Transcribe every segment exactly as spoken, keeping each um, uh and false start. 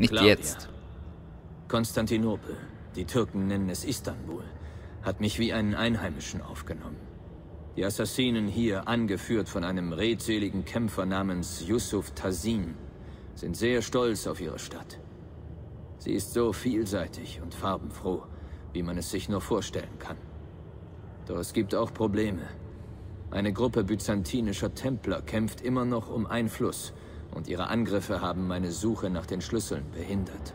Nicht Claudia. Jetzt. Konstantinopel, die Türken nennen es Istanbul, hat mich wie einen Einheimischen aufgenommen. Die Assassinen hier, angeführt von einem redseligen Kämpfer namens Yusuf Tazin, sind sehr stolz auf ihre Stadt. Sie ist so vielseitig und farbenfroh, wie man es sich nur vorstellen kann. Doch es gibt auch Probleme. Eine Gruppe byzantinischer Templer kämpft immer noch um Einfluss und ihre Angriffe haben meine Suche nach den Schlüsseln behindert.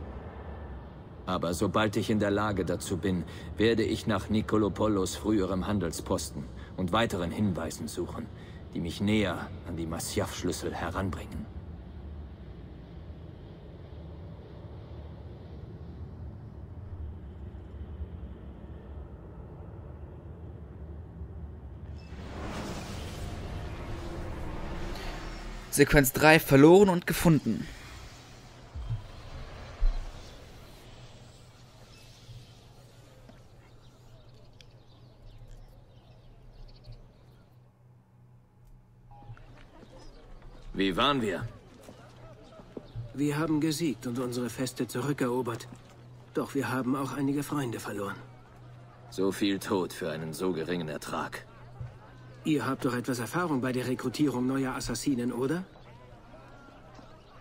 Aber sobald ich in der Lage dazu bin, werde ich nach Nicolopollos früherem Handelsposten und weiteren Hinweisen suchen, die mich näher an die Masyaf-Schlüssel heranbringen. Sequenz drei verloren und gefunden. Wie waren wir? Wir haben gesiegt und unsere Feste zurückerobert. Doch wir haben auch einige Freunde verloren. So viel Tod für einen so geringen Ertrag. Ihr habt doch etwas Erfahrung bei der Rekrutierung neuer Assassinen, oder?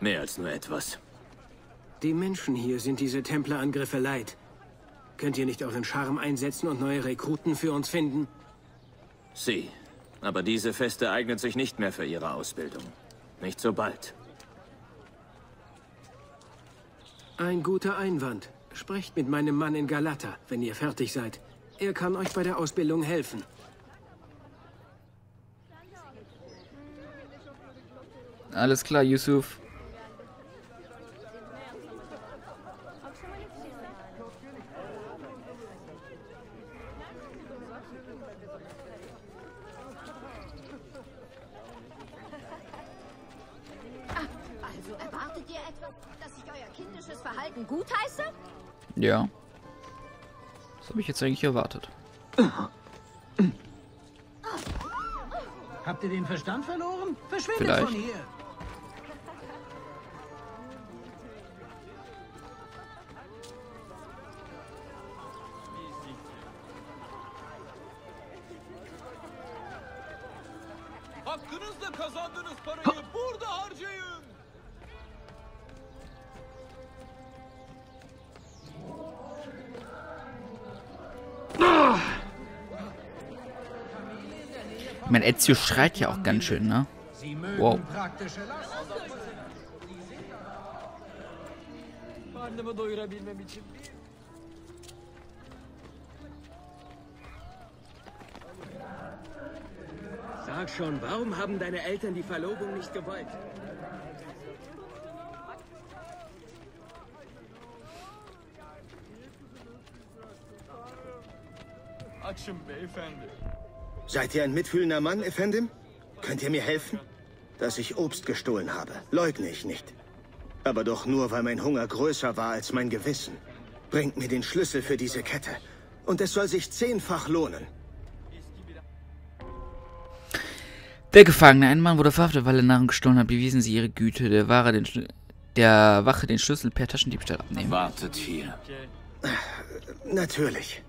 Mehr als nur etwas. Die Menschen hier sind diese Templerangriffe leid. Könnt ihr nicht euren Charme einsetzen und neue Rekruten für uns finden? Sie. Aber diese Feste eignet sich nicht mehr für ihre Ausbildung. Nicht so bald. Ein guter Einwand. Sprecht mit meinem Mann in Galata, wenn ihr fertig seid. Er kann euch bei der Ausbildung helfen. Alles klar, Yusuf. Also erwartet ihr etwa, dass ich euer kindisches Verhalten gutheiße? Ja. Das habe ich jetzt eigentlich erwartet. Habt ihr den Verstand verloren? Verschwindet Vielleicht. Von hier! Ich meine, Ezio schreit ja auch ganz schön, ne? Wow. Sag schon, warum haben deine Eltern die Verlobung nicht gewollt? Seid ihr ein mitfühlender Mann, Effendim? Könnt ihr mir helfen? Dass ich Obst gestohlen habe, leugne ich nicht. Aber doch nur, weil mein Hunger größer war als mein Gewissen. Bringt mir den Schlüssel für diese Kette. Und es soll sich zehnfach lohnen. Der Gefangene, ein Mann, wurde verhaftet, weil er Nahrung gestohlen hat. Bewiesen sie ihre Güte. Der Wache den, Schl der Wache den Schlüssel per Taschendiebstahl abnehmen. Wartet hier. Natürlich.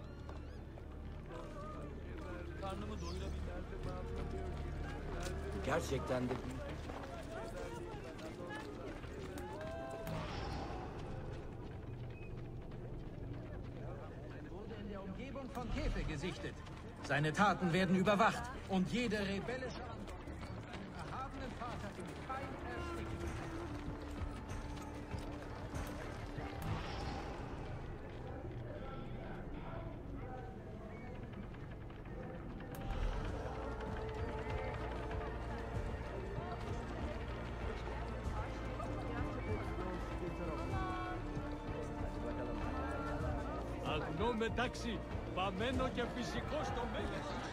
Gerçekten de... ...wurde in der Umgebung von Käfe gesichtet. Seine Taten werden überwacht und jede rebellische... ...erhabenen Vater im Fein Taxi, Bameno και φυσικό στο μέγεθος.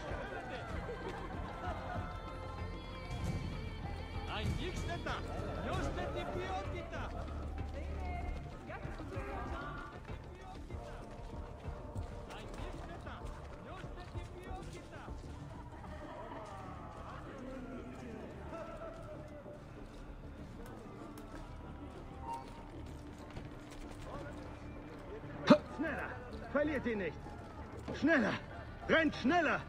Αγγίξτε τα, νιώστε την ποιότητα. Αγγίξτε τα, νιώστε την ποιότητα. verliert ihn nicht. Schneller! Rennt schneller!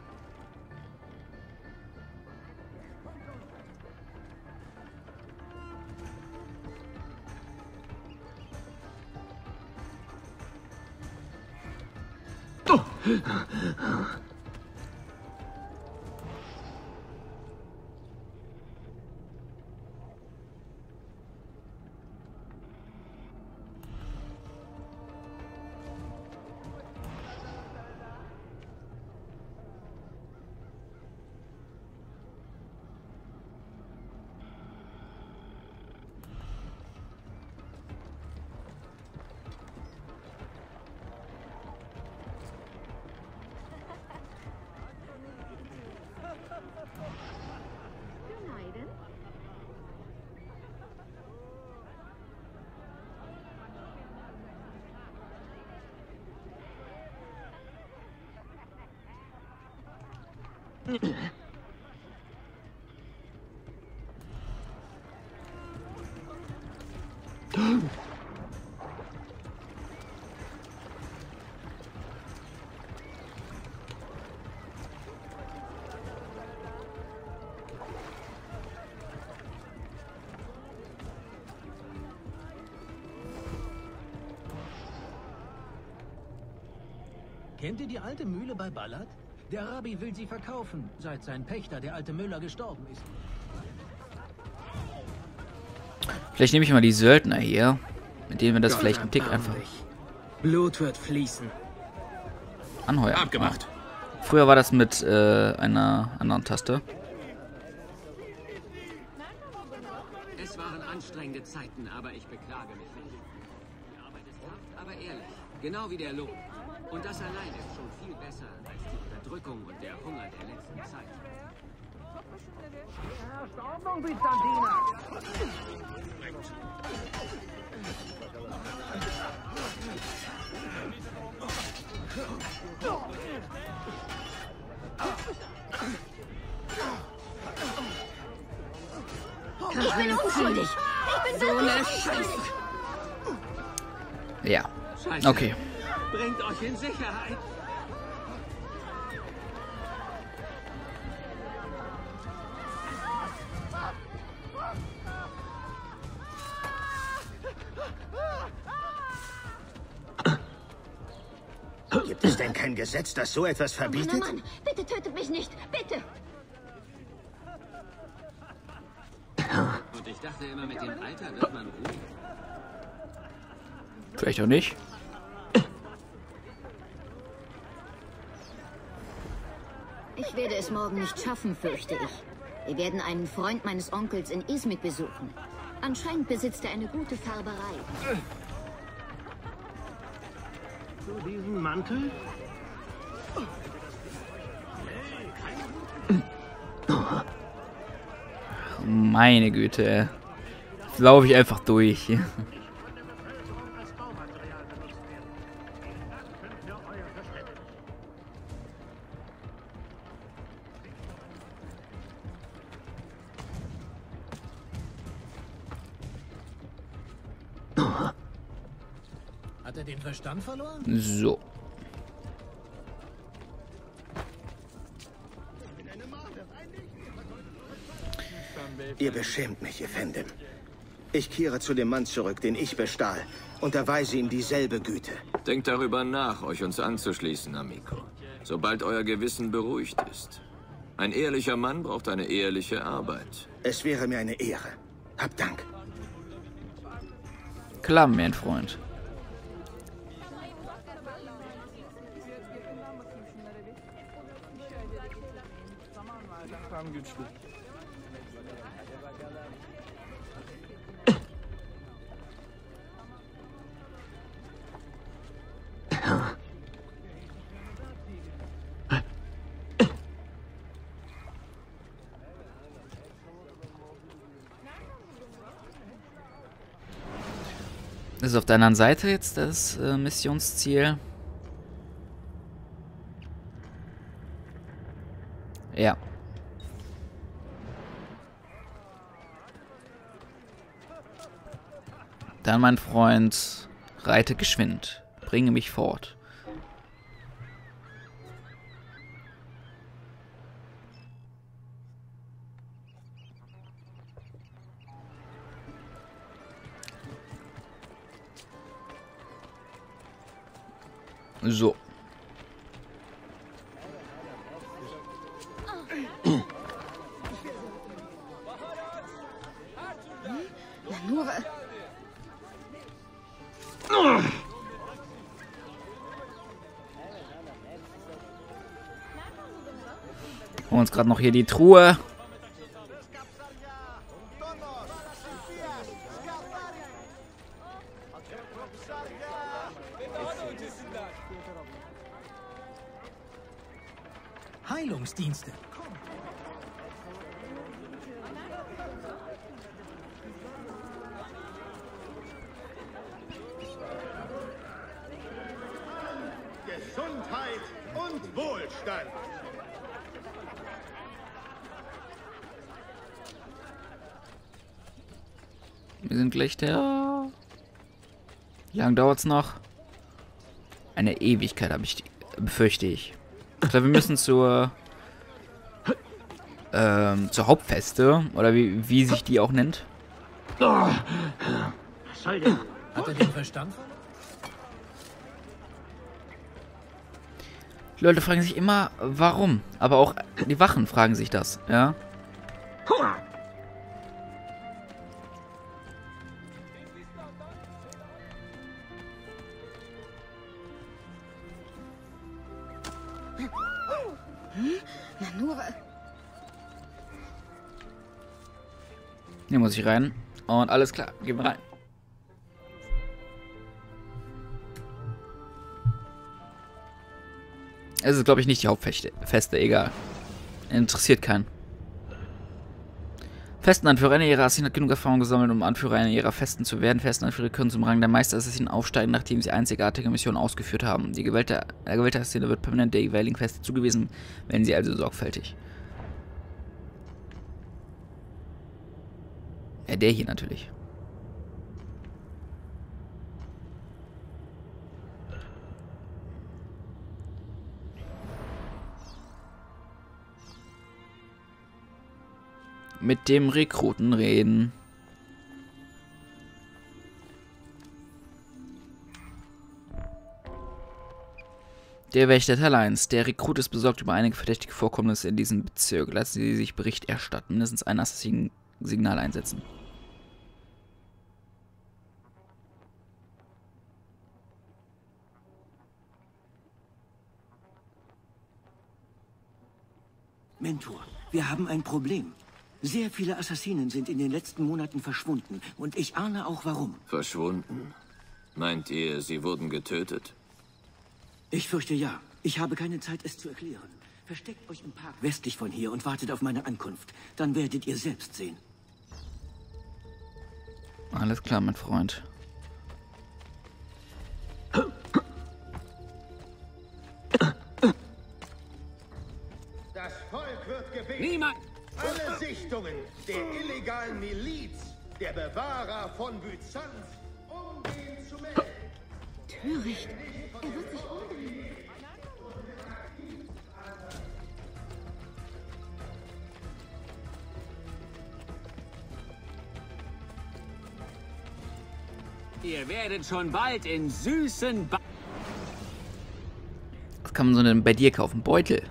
Oh. Kennt ihr die alte Mühle bei Ballard? Der Rabbi will sie verkaufen, seit sein Pächter, der alte Müller, gestorben ist. Vielleicht nehme ich mal die Söldner hier, mit denen wir das Gott vielleicht einen Tick einfach... Blut wird fließen. Anheuern. Abgemacht. Oh. Früher war das mit äh, einer anderen Taste. Es waren anstrengende Zeiten, aber ich beklage mich nicht. Die Arbeit ist hart, aber ehrlich. Genau wie der Lohn. Und das alleine ist schon viel besser als die Unterdrückung und der Hunger der letzten Zeit. Herrscht Ordnung, Byzantiner! Ich bin unschuldig! Ich bin so eine Scheiße! Ja, okay. Bringt euch in Sicherheit! Gibt es denn kein Gesetz, das so etwas verbietet? Oh Mann, oh Mann, bitte tötet mich nicht! Bitte! Und ich dachte immer, mit dem Alter wird man ruhig. Vielleicht auch nicht. Ich werde es morgen nicht schaffen, fürchte ich. Wir werden einen Freund meines Onkels in Izmit besuchen. Anscheinend besitzt er eine gute Färberei. So diesen Mantel? Meine Güte. Jetzt laufe ich einfach durch. Den Verstand verloren? So. Ihr beschämt mich, Effendim. Ich kehre zu dem Mann zurück, den ich bestahl, und erweise ihm dieselbe Güte. Denkt darüber nach, euch uns anzuschließen, Amico. Sobald euer Gewissen beruhigt ist. Ein ehrlicher Mann braucht eine ehrliche Arbeit. Es wäre mir eine Ehre. Hab Dank. Klar, mein Freund. Das ist auf der anderen Seite jetzt das äh, Missionsziel. Ja. Dann, mein Freund, reite geschwind. Bringe mich fort. So. Holen uns gerade noch hier die Truhe. Heilungsdienste. Gesundheit und Wohlstand. Wir sind gleich da. Wie lange dauert es noch? Eine Ewigkeit, habe ich, befürchte ich. Ich glaube, wir müssen zur, ähm, zur Hauptfeste, oder wie, wie sich die auch nennt. Scheiße. Hat er den Verstand? Die Leute fragen sich immer, warum. Aber auch die Wachen fragen sich das, ja. Hier muss ich rein. Und alles klar, gehen wir rein. Es ist, glaube ich, nicht die Hauptfeste, egal. Interessiert keinen. Festenanführer. Einer ihrer Assassinen hat genug Erfahrung gesammelt, um Anführer einer ihrer Festen zu werden. Festenanführer können zum Rang der Meisterassassinen aufsteigen, nachdem sie einzigartige Missionen ausgeführt haben. Die gewählte, der gewählte Assassine wird permanent der jeweiligen Feste zugewiesen, wenn sie also sorgfältig. Ja, der hier natürlich. Mit dem Rekruten reden. Der Wächter Teil eins. Der Rekrut ist besorgt über einige verdächtige Vorkommnisse in diesem Bezirk. Lassen Sie sich Bericht erstatten. Mindestens ein Assassinen-Signal einsetzen. Mentor, wir haben ein Problem. Sehr viele Assassinen sind in den letzten Monaten verschwunden und ich ahne auch warum. Verschwunden? Meint ihr, sie wurden getötet? Ich fürchte ja. Ich habe keine Zeit, es zu erklären. Versteckt euch im Park westlich von hier und wartet auf meine Ankunft. Dann werdet ihr selbst sehen. Alles klar, mein Freund. Das Volk wird gewählt. Niemand! Alle Sichtungen der illegalen Miliz, der Bewahrer von Byzanz, um den zu melden. Töricht, er wird sich umbringen. Ihr werdet schon bald in süßen Ba... Was kann man so denn bei dir kaufen? Beutel?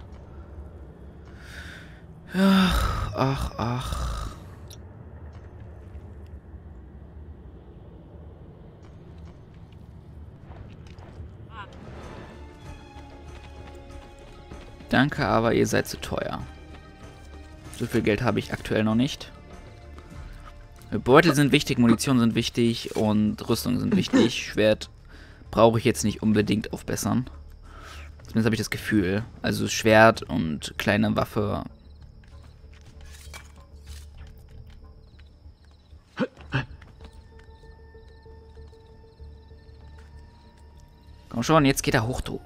Ach, ach, ach. Danke, aber ihr seid zu teuer. So viel Geld habe ich aktuell noch nicht. Beutel sind wichtig, Munition sind wichtig und Rüstung sind wichtig. Schwert brauche ich jetzt nicht unbedingt aufbessern. Zumindest habe ich das Gefühl. Also Schwert und kleine Waffe... Komm schon, jetzt geht er hoch, du.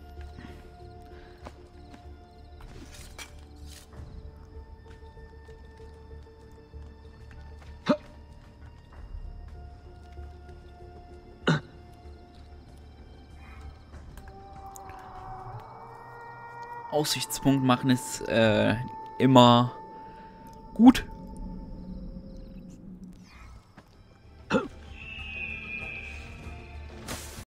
Aussichtspunkt machen ist äh, immer gut.